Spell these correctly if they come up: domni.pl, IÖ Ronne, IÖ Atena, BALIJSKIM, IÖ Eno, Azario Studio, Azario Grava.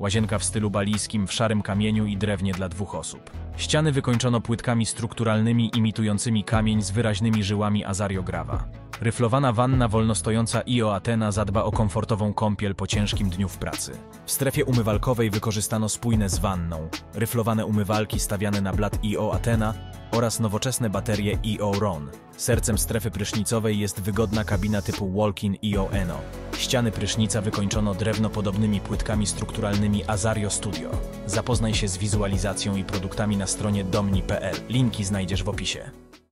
Łazienka w stylu balijskim w szarym kamieniu i drewnie dla dwóch osób. Ściany wykończono płytkami strukturalnymi imitującymi kamień z wyraźnymi żyłami Azario Grava. Ryflowana wanna wolnostojąca IÖ Atena zadba o komfortową kąpiel po ciężkim dniu w pracy. W strefie umywalkowej wykorzystano spójne z wanną, ryflowane umywalki stawiane na blat IÖ Atena oraz nowoczesne baterie IÖ Ronne. Sercem strefy prysznicowej jest wygodna kabina typu walk-in IÖ Eno. Ściany prysznica wykończono drewnopodobnymi płytkami strukturalnymi Azario Studio. Zapoznaj się z wizualizacją i produktami na stronie domni.pl. Linki znajdziesz w opisie.